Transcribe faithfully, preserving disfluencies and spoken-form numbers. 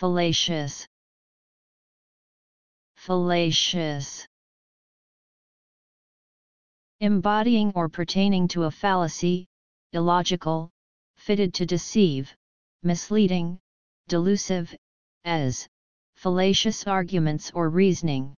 Fallacious. Fallacious. Embodying or pertaining to a fallacy, illogical, fitted to deceive, misleading, delusive, as fallacious arguments or reasoning.